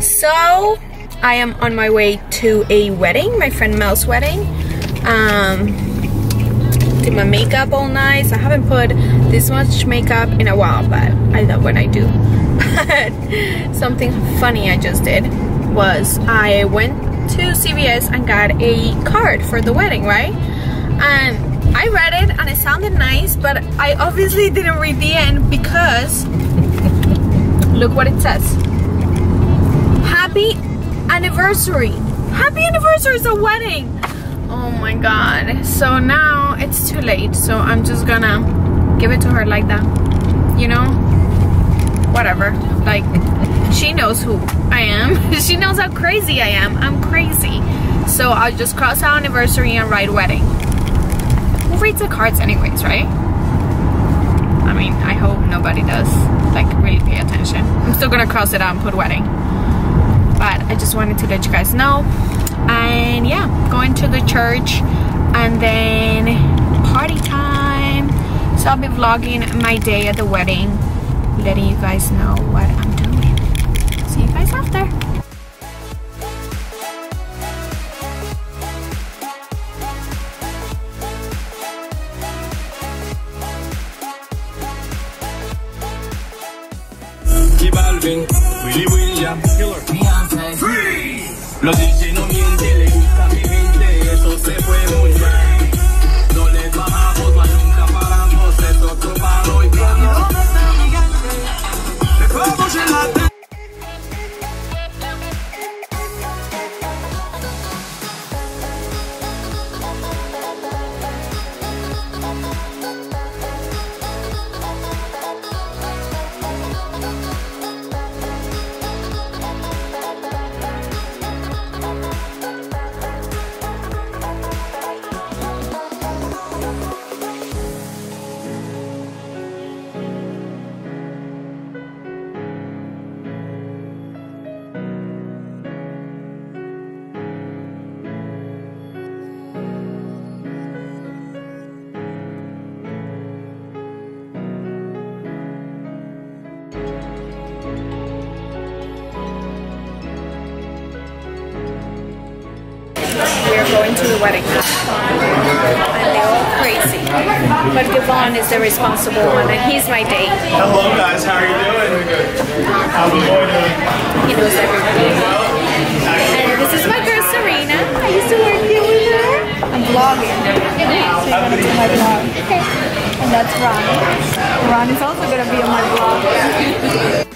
So I am on my way to a wedding, my friend Mel's wedding. Did my makeup all night. So I haven't put this much makeup in a while, but I love when I do. But something funny I just did was I went to CVS and got a card for the wedding, right? And I read it and it sounded nice, but I obviously didn't read the end because look what it says. Happy anniversary. Happy anniversary is a wedding. Oh my God. So now it's too late. So I'm just gonna give it to her like that, you know? Whatever, like she knows who I am. She knows how crazy I am. I'm crazy. So I'll just cross out anniversary and write wedding. Who reads the cards anyways, right? I mean, I hope nobody does, like, really pay attention. I'm still gonna cross it out and put wedding. But I just wanted to let you guys know. And yeah, going to the church and then party time. So I'll be vlogging my day at the wedding, letting you guys know what I'm doing. See you guys after. Going to the wedding and they're all crazy, but Devon is the responsible one and he's my date. Hello guys, how are you doing? How's the boy doing? He knows everybody. And this is my girl Serena. I used to work here with her. I'm vlogging, so I'm gonna do my vlog. And that's Ron. Ron is also gonna be on my vlog.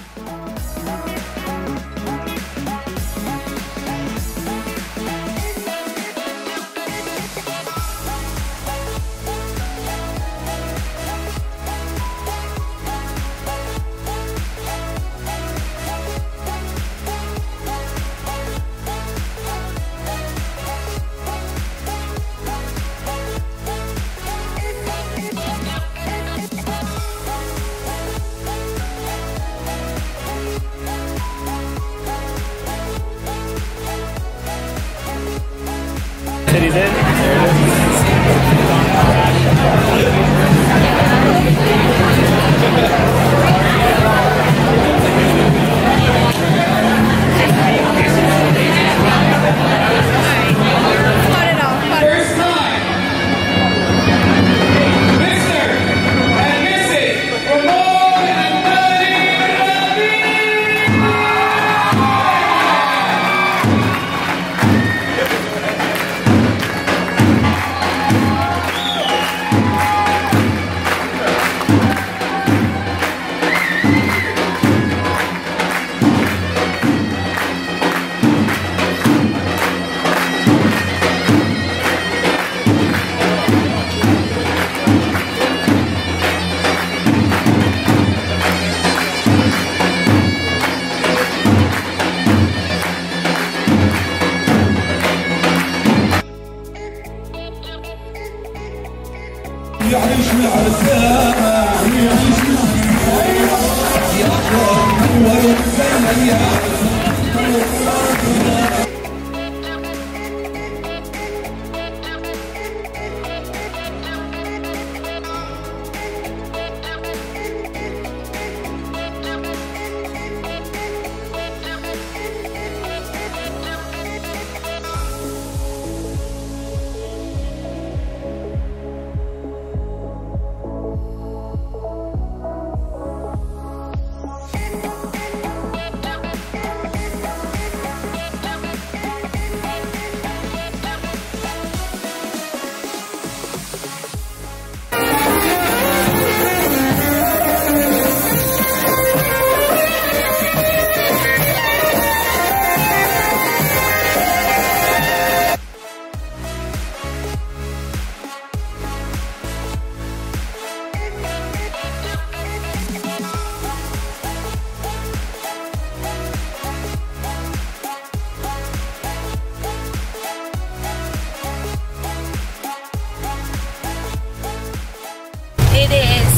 It is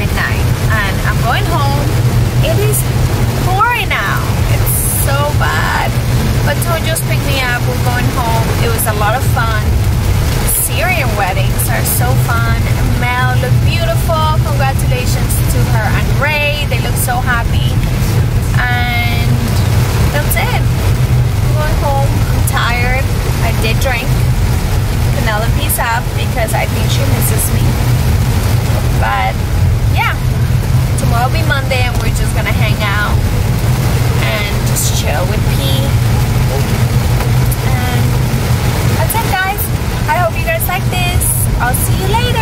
midnight and I'm going home. It is pouring out. It's so bad. But Toy just picked me up. We're going home. It was a lot of fun. Syrian weddings are so fun. Mel looked beautiful. Congratulations to her and Ray. They look so happy. And that's it. I'm going home. I'm tired. I did drink. Penelope's up because I think she misses me. But yeah, tomorrow will be Monday and we're just gonna hang out and just chill with P. And that's it, guys. I hope you guys like this. I'll see you later.